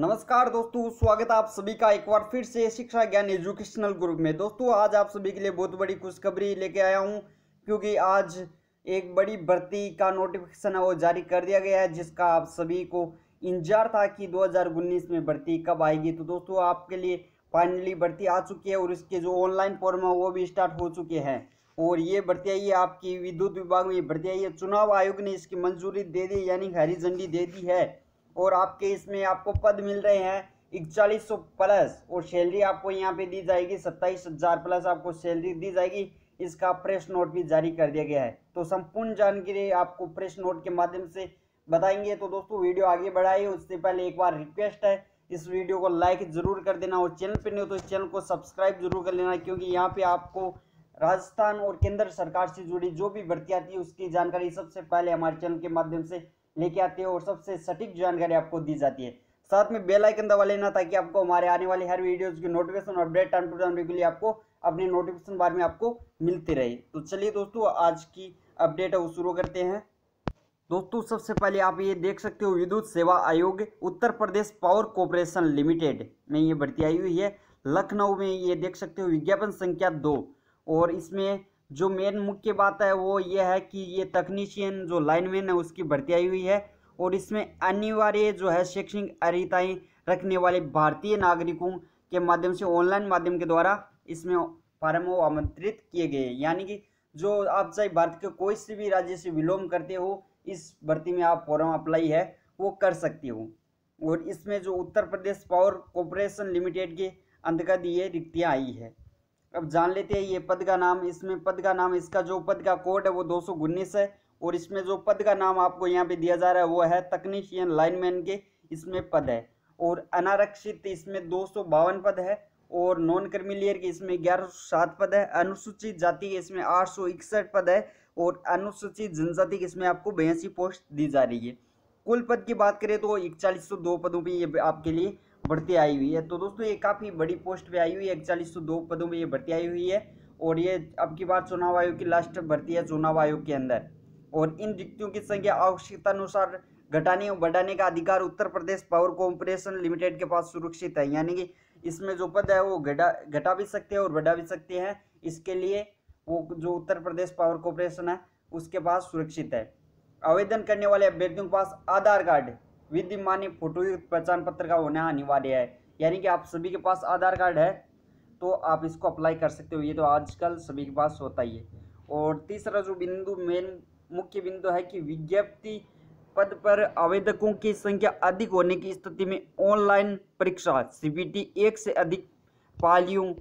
नमस्कार दोस्तों, स्वागत है आप सभी का एक बार फिर से शिक्षा ज्ञान एजुकेशनल ग्रुप में। दोस्तों आज आप सभी के लिए बहुत बड़ी खुशखबरी लेके आया हूं, क्योंकि आज एक बड़ी भर्ती का नोटिफिकेशन है वो जारी कर दिया गया है, जिसका आप सभी को इंतजार था कि 2019 में भर्ती कब आएगी। तो दोस्तों आपके लिए फाइनली भर्ती आ चुकी है और इसके जो ऑनलाइन फॉर्म है वो भी स्टार्ट हो चुके हैं। और ये भर्ती आई है आपकी विद्युत विभाग में, ये भर्ती आई है। चुनाव आयोग ने इसकी मंजूरी दे दी, यानी हरी झंडी दे दी है। और आपके इसमें आपको पद मिल रहे हैं 4100 प्लस, और सैलरी आपको यहाँ पे दी जाएगी 27000 प्लस आपको सैलरी दी जाएगी। इसका प्रेस नोट भी जारी कर दिया गया है, तो संपूर्ण जानकारी आपको प्रेस नोट के माध्यम से बताएंगे। तो दोस्तों वीडियो आगे बढ़ाइए, उससे पहले एक बार रिक्वेस्ट है, इस वीडियो को लाइक ज़रूर कर देना और चैनल पर नहीं हो तो इस चैनल को सब्सक्राइब जरूर कर लेना, क्योंकि यहाँ पर आपको राजस्थान और केंद्र सरकार से जुड़ी जो भी भर्ती आती है उसकी जानकारी सबसे पहले हमारे चैनल के माध्यम से लेके आते हैं और सबसे सटीक जानकारी आपको दी जाती है। साथ में बेल आइकन दबा लेना ताकि आपको हमारे आने वाले हर वीडियोस की notification update time to time regularly आपको अपने नोटिफिकेशन बार में आपको मिलती रहे। तो चलिए दोस्तों आज की अपडेट है वो शुरू करते हैं। दोस्तों सबसे पहले आप ये देख सकते हो, विद्युत सेवा आयोग Uttar Pradesh power corporation limited में ये भर्ती आई हुई है लखनऊ में। ये देख सकते हो विज्ञापन संख्या 2, और इसमें जो मेन मुख्य बात है वो ये है कि ये तकनीशियन जो लाइनमैन है उसकी भर्ती आई हुई है। और इसमें अनिवार्य जो है शैक्षणिक अर्हताएं रखने वाले भारतीय नागरिकों के माध्यम से ऑनलाइन माध्यम के द्वारा इसमें फार्म वो आमंत्रित किए गए हैं, यानी कि जो आप चाहे भारत के कोई से भी राज्य से बिलोंग करते हो इस भर्ती में आप फॉर्म अप्लाई है वो कर सकते हो। और इसमें जो Uttar Pradesh power corporation limited के अंतर्गत ये रिक्तियाँ आई है। अब जान लेते हैं ये पद का नाम, इसमें पद का नाम, इसका जो पद का कोड है वो 219 है। और इसमें जो पद का नाम आपको यहाँ पे दिया जा रहा है वो है तकनीशियन लाइनमैन के इसमें पद है। और अनारक्षित इसमें 252 पद है, और नॉन क्रिमिलियर के इसमें 1107 पद है, अनुसूचित जाति के इसमें 861 पद है, और अनुसूचित जनजाति के इसमें आपको 82 पोस्ट दी जा रही है। कुल पद की बात करें तो 4102 पदों पर ये आपके लिए भर्ती आई हुई है। तो दोस्तों ये काफ़ी बड़ी पोस्ट पे आई हुई है, 4102 पदों में ये भर्ती आई हुई है। और ये अब की बार चुनाव आयोग की लास्ट भर्ती है चुनाव आयोग के अंदर। और इन रिक्तियों की संख्या आवश्यकता अनुसार घटाने और बढ़ाने का अधिकार Uttar Pradesh power corporation limited के पास सुरक्षित है, यानी कि इसमें जो पद है वो घटा भी सकते हैं और बढ़ा भी सकते हैं। इसके लिए वो जो उत्तर प्रदेश पावर कॉरपोरेशन है उसके पास सुरक्षित है। आवेदन करने वाले अभ्यर्थियों के पास आधार कार्ड विद्यमान फोटोयुक्त पहचान पत्र का होना अनिवार्य है, यानी कि आप सभी के पास आधार कार्ड है तो आप इसको अप्लाई कर सकते हो। ये तो आजकल सभी के पास होता ही है। और तीसरा जो बिंदु मेन मुख्य बिंदु है कि विज्ञप्ति पद पर आवेदकों की संख्या अधिक होने की स्थिति में ऑनलाइन परीक्षा CBT 1 से अधिक पालियों,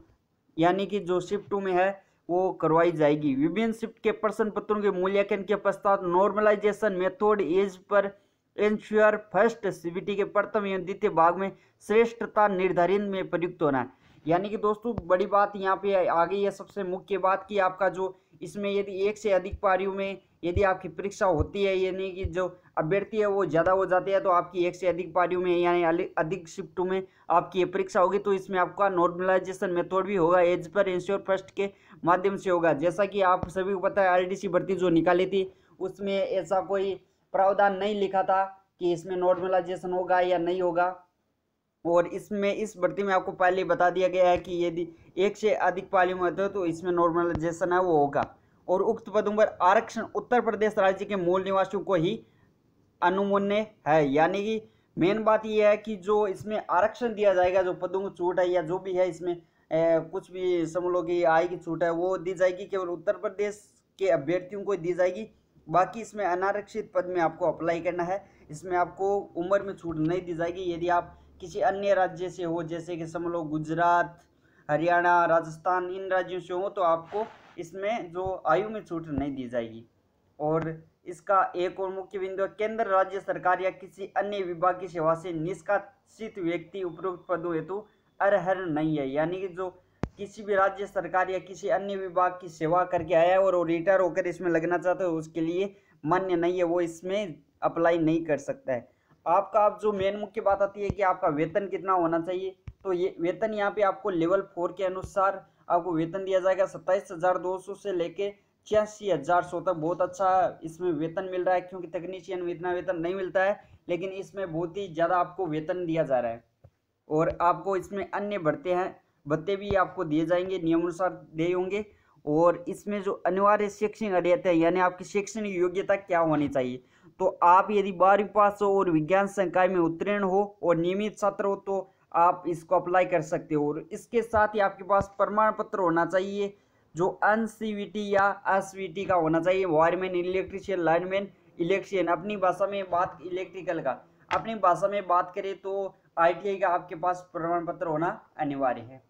यानी कि जो शिफ्ट 2 में है वो करवाई जाएगी। विभिन्न शिफ्ट के प्रश्न पत्रों के मूल्यांकन के पश्चात normalisation method as per ensure first CBT के प्रथम एवं द्वितीय भाग में श्रेष्ठता निर्धारण में प्रयुक्त होना है। यानी कि दोस्तों बड़ी बात यहाँ पे आ गई है, सबसे मुख्य बात कि आपका जो इसमें यदि 1 से अधिक पारियों में यदि आपकी परीक्षा होती है, यानी कि जो अभ्यर्थी है वो ज़्यादा हो जाते हैं तो आपकी 1 से अधिक पारियों में यानी अधिक शिफ्टों में आपकी ये परीक्षा होगी। तो इसमें आपका नॉर्मलाइजेशन मेथड भी होगा, एज पर एंश्योर फर्स्ट के माध्यम से होगा। जैसा कि आप सभी को पता है RDC भर्ती जो निकाली थी उसमें ऐसा कोई प्रावधान नहीं लिखा था कि इसमें नॉर्मलाइजेशन होगा या नहीं होगा। और इसमें इस भर्ती में आपको पहले बता दिया गया है कि यदि 1 से अधिक पालियों में होते हो तो इसमें नॉर्मलाइजेशन है वो होगा। और उक्त पदों पर आरक्षण उत्तर प्रदेश राज्य के मूल निवासियों को ही अनुमोन्य है, यानी कि मेन बात यह है कि जो इसमें आरक्षण दिया जाएगा, जो पदों को छूट है या जो भी है इसमें कुछ भी समझ लो कि आय की छूट है वो दी जाएगी, केवल उत्तर प्रदेश के अभ्यर्थियों को दी जाएगी। बाकी इसमें अनारक्षित पद में आपको अप्लाई करना है, इसमें आपको उम्र में छूट नहीं दी जाएगी। यदि आप किसी अन्य राज्य से हो, जैसे कि समझ लो गुजरात, हरियाणा, राजस्थान, इन राज्यों से हो तो आपको इसमें जो आयु में छूट नहीं दी जाएगी। और इसका एक और मुख्य बिंदु है, केंद्र राज्य सरकार या किसी अन्य विभाग की सेवा से निष्कासित व्यक्ति उपरोक्त पदों हेतु अर्हर नहीं है, यानी कि जो किसी भी राज्य सरकार या किसी अन्य विभाग की सेवा करके आया है और रिटायर होकर इसमें लगना चाहते हो उसके लिए मान्य नहीं है, वो इसमें अप्लाई नहीं कर सकता है। आपका आप जो मेन मुख्य बात आती है कि आपका वेतन कितना होना चाहिए, तो ये वेतन यहाँ पे आपको लेवल 4 के अनुसार आपको वेतन दिया जाएगा 27200 से लेके 86,100 तक। बहुत अच्छा इसमें वेतन मिल रहा है, क्योंकि तकनीशियन में इतना वेतन नहीं मिलता है। लेकिन इसमें बहुत ही ज़्यादा आपको वेतन दिया जा रहा है और आपको इसमें अन्य बढ़ते हैं भत्ते भी आपको दिए जाएंगे, नियमानुसार दिए होंगे। और इसमें जो अनिवार्य शैक्षणिक अध्ययन है यानी आपकी शैक्षणिक योग्यता क्या होनी चाहिए, तो आप यदि 12वीं पास हो और विज्ञान संकाय में उत्तीर्ण हो और नियमित छात्र हो तो आप इसको अप्लाई कर सकते हो। और इसके साथ ही आपके पास प्रमाण पत्र होना चाहिए जो NCVT या SVT का होना चाहिए, वायरमैन, इलेक्ट्रीशियन, लाइनमैन, इलेक्ट्रिशियन। अपनी भाषा में बात इलेक्ट्रिकल का अपनी भाषा में बात करें तो ITI का आपके पास प्रमाण पत्र होना अनिवार्य है।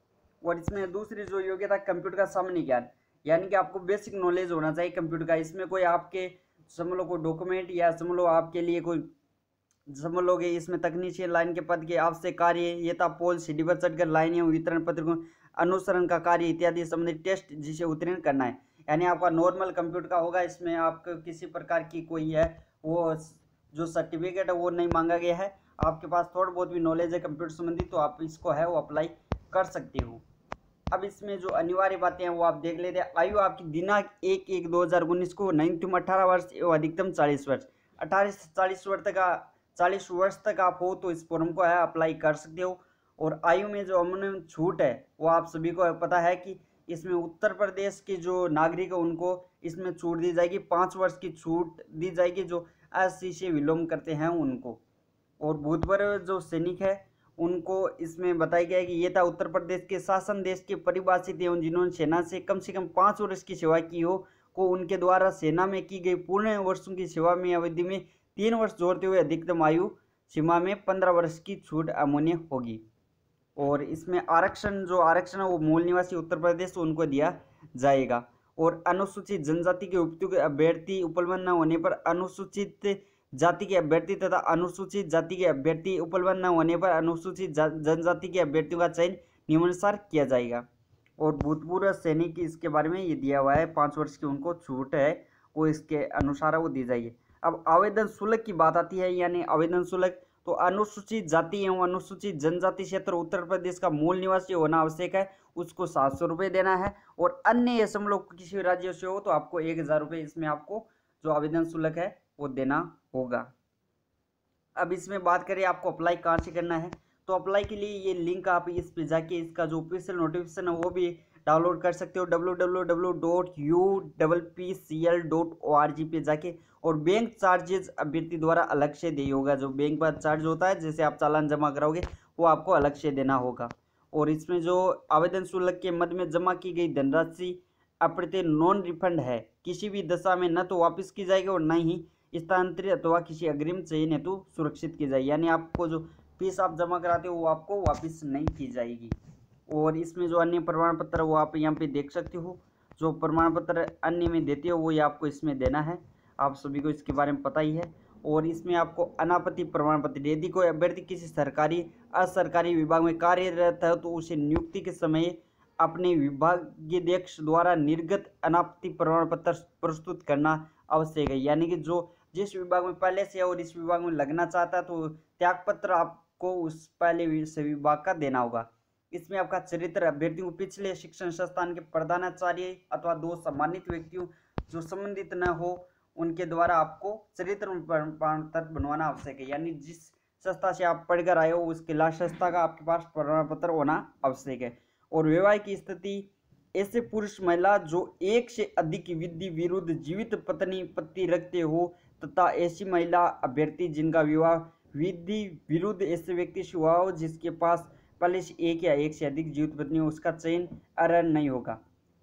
और इसमें दूसरी जो योग्यता कंप्यूटर का सामान्य ज्ञान यानी कि आपको बेसिक नॉलेज होना चाहिए कंप्यूटर का। इसमें कोई आपके समझ लो कोई डॉक्यूमेंट या समझ लो आपके लिए कोई समझ लो कि इसमें तकनीशियन लाइन के पद के आपसे कार्य ये था पोल शिडिवर चढ़कर लाइन एवं वितरण पत्र अनुसरण का कार्य इत्यादि संबंधित टेस्ट जिसे उत्तीर्ण करना है, यानी आपका नॉर्मल कंप्यूटर का होगा। इसमें आपको किसी प्रकार की कोई है वो जो सर्टिफिकेट है वो नहीं मांगा गया है, आपके पास थोड़ा बहुत भी नॉलेज है कंप्यूटर संबंधी तो आप इसको है वो अप्लाई कर सकते हो। अब इसमें जो अनिवार्य बातें हैं वो आप देख लेते हैं। आयु आपकी दिनांक 1/1/2019 को न्यूनतम 18 वर्ष एवं अधिकतम 40 वर्ष, 18 से 40 वर्ष तक 40 वर्ष तक आप हो तो इस फॉर्म को है अप्लाई कर सकते हो। और आयु में जो अमूमन छूट है वो आप सभी को पता है कि इसमें उत्तर प्रदेश के जो नागरिक है उनको इसमें छूट दी जाएगी, 5 वर्ष की छूट दी जाएगी जो SC से विलोंग करते हैं उनको। और भूतपूर्व जो सैनिक है उनको इसमें बताया गया है कि ये था उत्तर प्रदेश के शासन देश के परिभाषित एवं जिन्होंने सेना से कम 5 वर्ष की सेवा की हो को उनके द्वारा सेना में की गई पूर्ण वर्षों की सेवा में अवधि में 3 वर्ष जोड़ते हुए अधिकतम आयु सीमा में 15 वर्ष की छूट अमान्य होगी। और इसमें आरक्षण जो आरक्षण है वो मूल निवासी उत्तर प्रदेश उनको दिया जाएगा। और अनुसूचित जनजाति के उपयुक्त अभ्यर्थी उपलब्ध न होने पर अनुसूचित जाति के अभ्यर्थी तथा अनुसूचित जाति के अभ्यर्थी उपलब्ध न होने पर अनुसूचित जनजाति के अभ्यर्थियों का चयन नियमानुसार किया जाएगा। और भूतपूर्व सैनिक इसके बारे में ये दिया हुआ है, 5 वर्ष की उनको छूट है वो इसके अनुसार वो दी जाएगी। अब आवेदन शुल्क की बात आती है यानी आवेदन शुल्क, तो अनुसूचित जाति एवं अनुसूचित जनजाति क्षेत्र उत्तर प्रदेश का मूल निवासी होना आवश्यक है, उसको 700 रुपये देना है। और अन्य असम लोग किसी राज्य से हो तो आपको 1000 रुपये इसमें आपको जो आवेदन शुल्क है वो देना होगा। अब इसमें बात करें आपको अप्लाई कहाँ से करना है, तो अप्लाई के लिए ये लिंक आप इस पे जाके इसका जो ऑफिशियल नोटिफिकेशन है वो भी डाउनलोड कर सकते हो www.uppcl.org पे जाके। और बैंक चार्जेस अभ्यर्थी द्वारा अलग से दिए होगा, जो बैंक का चार्ज होता है जैसे आप चालान जमा कराओगे वो आपको अलग से देना होगा। और इसमें जो आवेदन शुल्क के मद में जमा की गई धनराशि अप्रत्यय नॉन रिफंड है, किसी भी दशा में न तो वापस की जाएगी और न ही स्थानांतरित अथवा किसी अग्रिम चयन हेतु सुरक्षित की जाएगी, यानी आपको जो फीस आप जमा कराते हो वो आपको वापस नहीं की जाएगी। और इसमें जो अन्य प्रमाण पत्र वो आप यहाँ पे देख सकते हो, जो प्रमाण पत्र अन्य में देते हो वो ये आपको इसमें देना है, आप सभी को इसके बारे में पता ही है। और इसमें आपको अनापत्ति प्रमाण पत्र, यदि कोई अभ्यर्थी किसी सरकारी असरकारी विभाग में कार्यरत है तो उसे नियुक्ति के समय अपने विभागाध्यक्ष द्वारा निर्गत अनापत्ति प्रमाण पत्र प्रस्तुत करना आवश्यक है, यानी कि जो जिस विभाग में पहले से और इस विभाग में लगना चाहता तो त्याग पत्र आपको उस पहले से विभाग का देना होगा। इसमें आपका चरित्र, अभ्यर्थी को पिछले शिक्षण संस्थान के प्रधानाचार्य अथवा 2 सम्मानित व्यक्तियों जो संबंधित न हो उनके द्वारा आपको चरित्र प्रमाण पत्र बनवाना आवश्यक है, यानी जिस संस्था से आप पढ़कर आए हो उसके लास्ट संस्था का आपके पास प्रमाण पत्र होना आवश्यक है। और विवाह की स्थिति, ऐसे पुरुष महिला जो 1 से अधिक विधि विरुद्ध जीवित पत्नी पति रखते हो तथा ऐसी महिला अभ्यर्थी जिनका विवाह विधि विरुद्ध ऐसे व्यक्ति से हुआ हो जिसके पास पहले से 1 या 1 से अधिक जीवित पत्नी हो, उसका चयन अरण नहीं होगा।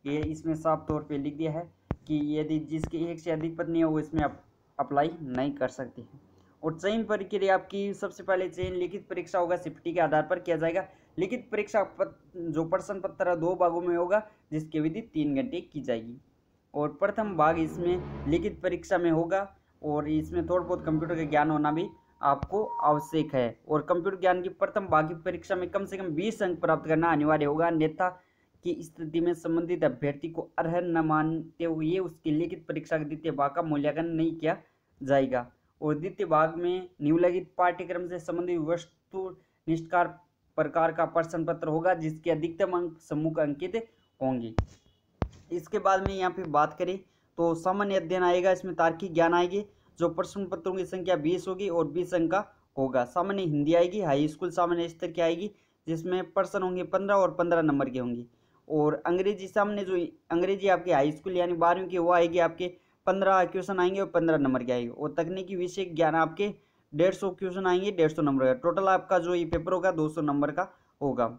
ये इसमें साफ तौर पे लिख दिया है कि यदि जिसकी 1 से अधिक पत्नी हो वो इसमें आप अप्लाई नहीं कर सकते हैं। और चयन प्रक्रिया आपकी सबसे पहले चयन लिखित परीक्षा होगा, सिफ्टी के आधार पर किया जाएगा। लिखित परीक्षा जो प्रश्न पत्र 2 भागों में होगा जिसकी विधि 3 घंटे की जाएगी। और प्रथम भाग इसमें लिखित परीक्षा में होगा और इसमें थोड़ा बहुत कंप्यूटर का ज्ञान होना भी आपको आवश्यक है। और कंप्यूटर ज्ञान की प्रथम भाग की परीक्षा में कम से कम 20 अंक प्राप्त करना अनिवार्य होगा, अन्यथा की स्थिति में संबंधित अभ्यर्थी को अर्ह न मानते हुए उसकी लिखित परीक्षा के द्वितीय भाग का मूल्यांकन नहीं किया जाएगा। और द्वितीय भाग में निम्नलिखित पाठ्यक्रम से संबंधित वस्तुनिष्ठ प्रकार का प्रश्न पत्र होगा जिसके अधिकतम अंक सम्मुख अंकित होंगे। इसके बाद में यहाँ पे बात करें तो सामान्य अध्ययन आएगा, इसमें तार्किक ज्ञान आएगी जो प्रश्न पत्रों की संख्या 20 होगी और 20 अंक का होगा। सामान्य हिंदी आएगी, हाई स्कूल सामान्य स्तर की आएगी जिसमें प्रश्न होंगे 15 और 15 नंबर के होंगे। और अंग्रेजी सामने जो अंग्रेजी आपके हाई स्कूल यानी 12वीं की वो आएगी, आपके 15 क्वेश्चन आएंगे और 15 नंबर के आएंगे। और तकनीकी विषय ज्ञान आपके 150 क्वेश्चन आएंगे, 150 नंबर का। टोटल आपका जो ये पेपर होगा 200 नंबर का होगा।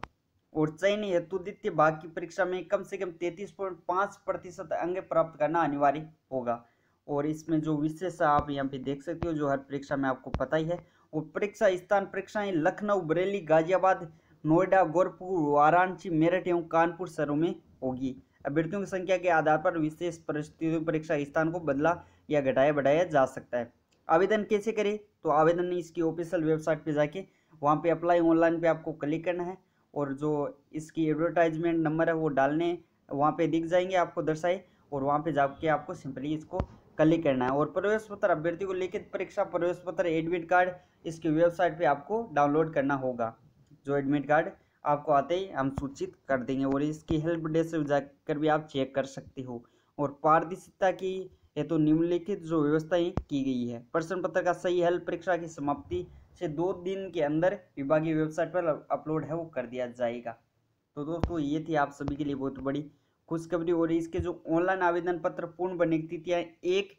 और चयन हेतु द्वितीय भाग की परीक्षा में कम से कम 33.5% अंक प्राप्त करना अनिवार्य होगा। और इसमें जो विशेष आप यहाँ पे देख सकते हो जो हर परीक्षा में आपको पता ही है। और परीक्षा स्थान परीक्षाएं लखनऊ, बरेली, गाजियाबाद, नोएडा, गोरखपुर, वाराणसी, मेरठ एवं कानपुर शहरों में होगी। अभ्यर्थियों की संख्या के आधार पर विशेष परिस्थितियों में परीक्षा स्थान को बदला या घटाया बढ़ाया जा सकता है। आवेदन कैसे करें, तो आवेदन इसकी ऑफिशियल वेबसाइट पे जाके वहाँ पे अप्लाई ऑनलाइन पे आपको क्लिक करना है और जो इसकी एडवर्टाइजमेंट नंबर है वो डालने वहाँ पे दिख जाएंगे आपको दर्शाए, और वहाँ पे जाके आपको सिंपली इसको क्लिक करना है। और प्रवेश पत्र, अभ्यर्थी को लिखित परीक्षा प्रवेश पत्र, एडमिट कार्ड इसकी वेबसाइट पर आपको डाउनलोड करना होगा। जो एडमिट कार्ड आपको आते ही हम सूचित कर देंगे और इसकी हेल्प डेस्क जाकर भी आप चेक कर सकते हो। और पारदर्शिता की हेतु निम्नलिखित जो व्यवस्थाएं की गई है। प्रश्न पत्र का सही हल परीक्षा की समाप्ति से 2 दिन के अंदर विभागीय वेबसाइट पर अपलोड है वो कर दिया जाएगा। तो दोस्तों ये थी आप सभी के लिए बहुत बड़ी खुशखबरी। और इसके जो ऑनलाइन आवेदन पत्र पूर्ण भरने की तिथियाँ 1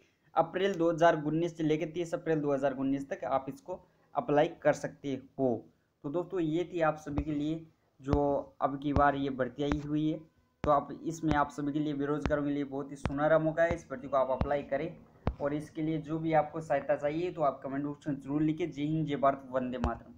अप्रैल 2019 से लेकर 30 अप्रैल 2019 तक आप इसको अप्लाई कर सकते हो। तो दोस्तों ये थी आप सभी के लिए जो अब की बार ये भर्ती आई हुई है। तो आप इसमें आप सभी के लिए बेरोजगारों के लिए बहुत ही सुनहरा मौका है। इस भर्ती को आप अप्लाई करें और इसके लिए जो भी आपको सहायता चाहिए तो आप कमेंट बॉक्स में जरूर लिखें। जय हिंद, जय भारत, वंदे मातरम।